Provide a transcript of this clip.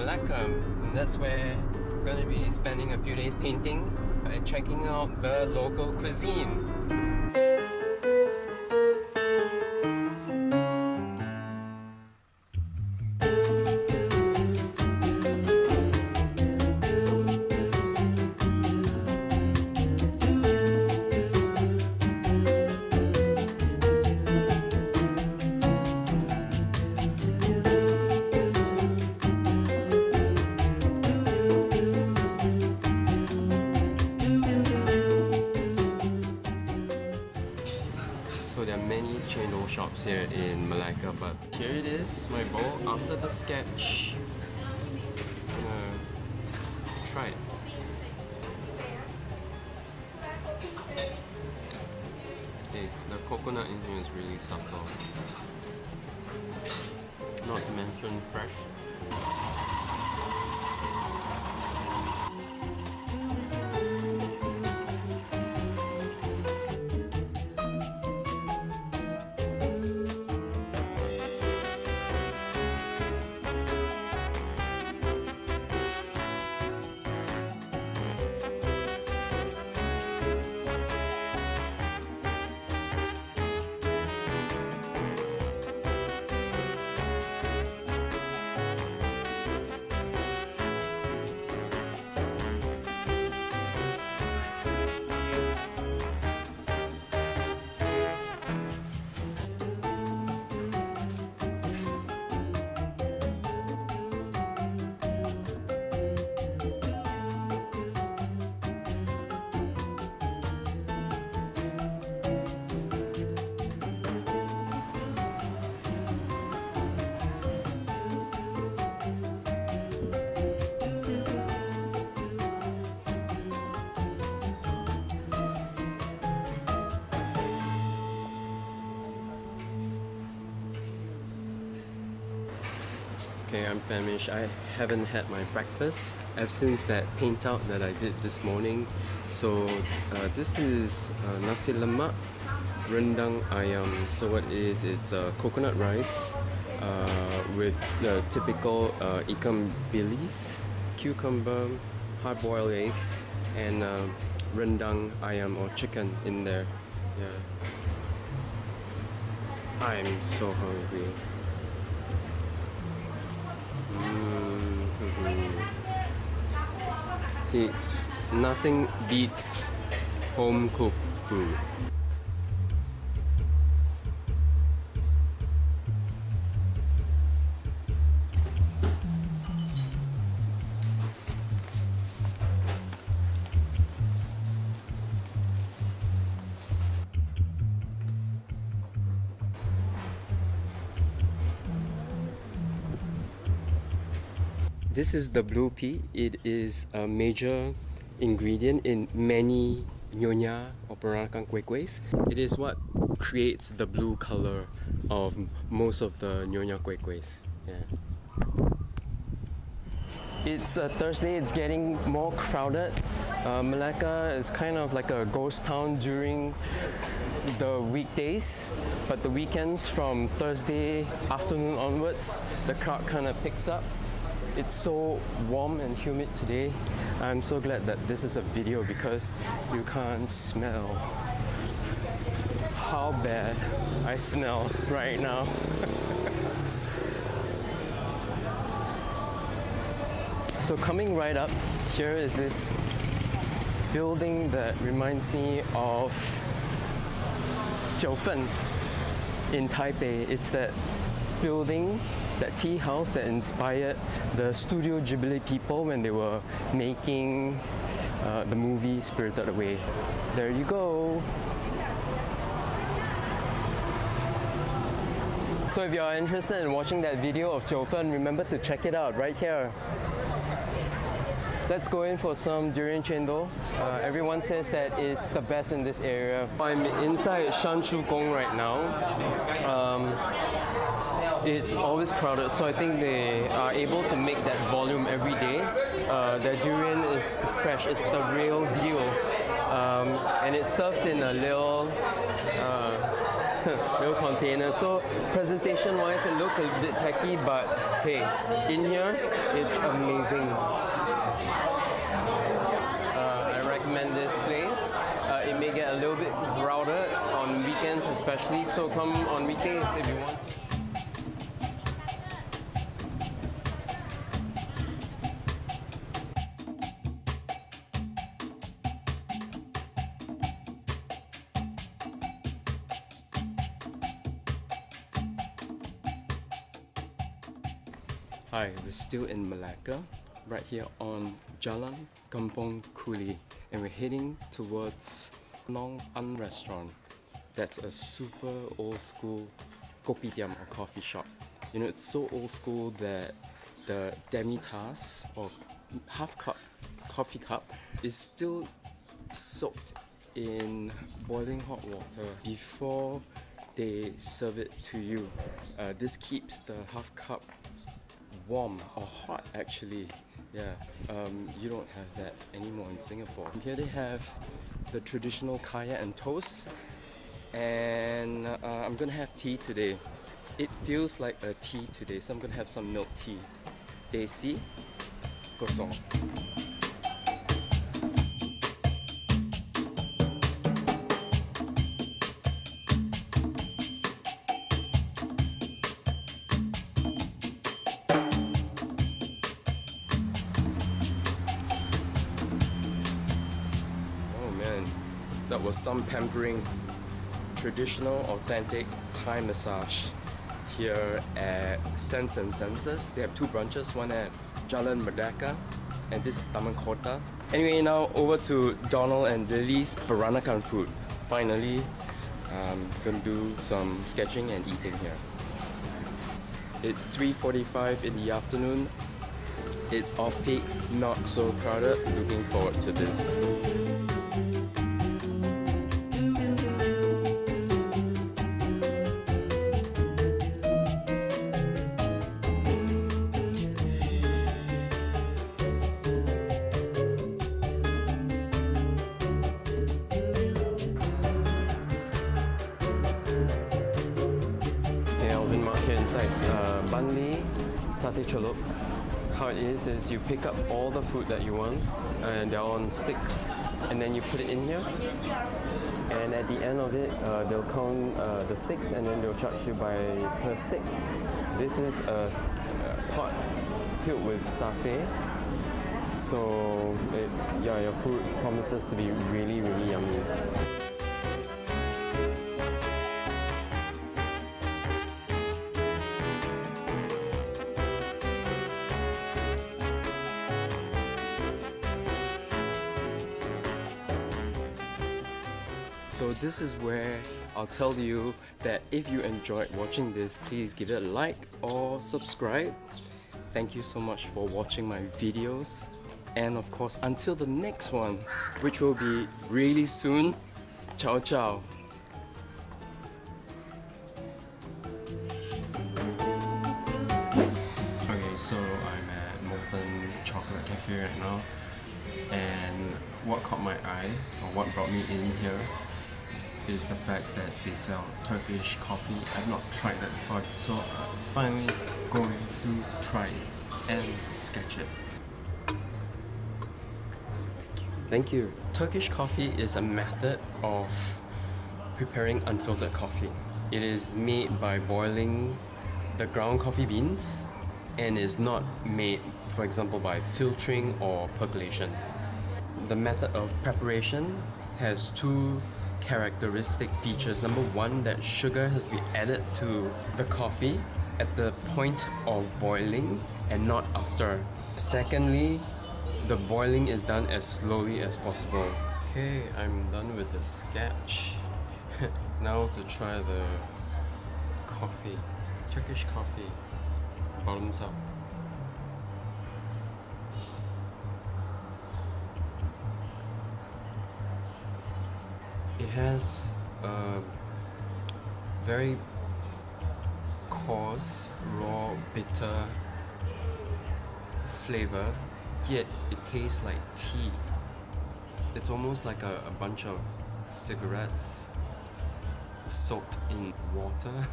Malacca. And that's where I'm going to be spending a few days painting and checking out the local cuisine. So there are many chendol shops here in Malacca, but here it is, my bowl, after the sketch. I'm gonna try it. Hey, the coconut in here is really subtle. Not to mention fresh. Okay, I'm famished. I haven't had my breakfast ever since that paint out that I did this morning. So this is nasi lemak, rendang ayam. So what it is, it's coconut rice with the typical ikan bilis, cucumber, hard-boiled egg, and rendang ayam or chicken in there. Yeah. I'm so hungry. See, nothing beats home-cooked food. This is the blue pea. It is a major ingredient in many Nyonya or Peranakan kueh kuehs. It is what creates the blue color of most of the Nyonya kueh kuehs. Yeah. It's a Thursday, it's getting more crowded. Malacca is kind of like a ghost town during the weekdays, but the weekends from Thursday afternoon onwards, the crowd kind of picks up. It's so warm and humid today. I'm so glad that this is a video because you can't smell how bad I smell right now. So coming right up, here is this building that reminds me of Jiufen in Taipei. It's that building, that tea house that inspired the Studio Ghibli people when they were making the movie Spirited Away. There you go! So if you are interested in watching that video of Jiufen, remember to check it out right here. Let's go in for some durian chendol. Everyone says that it's the best in this area. I'm inside San Shu Gong right now. It's always crowded, so I think they are able to make that volume every day. Their durian is fresh, it's the real deal. And it's served in a little milk container. So presentation wise it looks a bit tacky, but hey, in here it's amazing. I recommend this place. It may get a little bit crowded on weekends especially, so come on weekdays if you want to. Hi, we're still in Malacca, right here on Jalan Kampung Kuli, and we're heading towards Lung Ann Restaurant. That's a super old-school kopitiam or coffee shop. You know, it's so old-school that the demitasse or half-cup coffee cup is still soaked in boiling hot water before they serve it to you. This keeps the half-cup warm or hot actually, yeah. You don't have that anymore in Singapore. Here they have the traditional kaya and toast, and I'm gonna have tea today. It feels like a tea today, so I'm gonna have some milk tea. Desi go song. That was some pampering, traditional, authentic Thai massage here at Sense and Senses. They have two branches, one at Jalan Madaka, and this is Taman Kota. Anyway, now over to Donald and Lily's Paranakan food. Finally, I'm gonna do some sketching and eating here. It's 3:45 in the afternoon. It's off-peak, not so crowded. Looking forward to this. Satay Celup. How it is you pick up all the food that you want, and they're on sticks, and then you put it in here, and at the end of it they'll count the sticks, and then they'll charge you by per stick. This is a pot filled with satay, so your food promises to be really, really yummy. So this is where I'll tell you that if you enjoyed watching this, please give it a like or subscribe. Thank you so much for watching my videos, and of course until the next one, which will be really soon. Ciao ciao. Okay, so I'm at Molten Chocolate Cafe right now, and what caught my eye or what brought me in here is the fact that they sell Turkish coffee. I've not tried that before, so I'm finally going to try it and sketch it. Thank you. Turkish coffee is a method of preparing unfiltered coffee. It is made by boiling the ground coffee beans, and is not made, for example, by filtering or percolation. The method of preparation has two characteristic features. Number one, that sugar has to be added to the coffee at the point of boiling and not after. Secondly, the boiling is done as slowly as possible. Okay, I'm done with the sketch. Now to try the coffee. Turkish coffee. Bottoms up. It has a very coarse, raw, bitter flavor, yet it tastes like tea. It's almost like a bunch of cigarettes. soaked in water.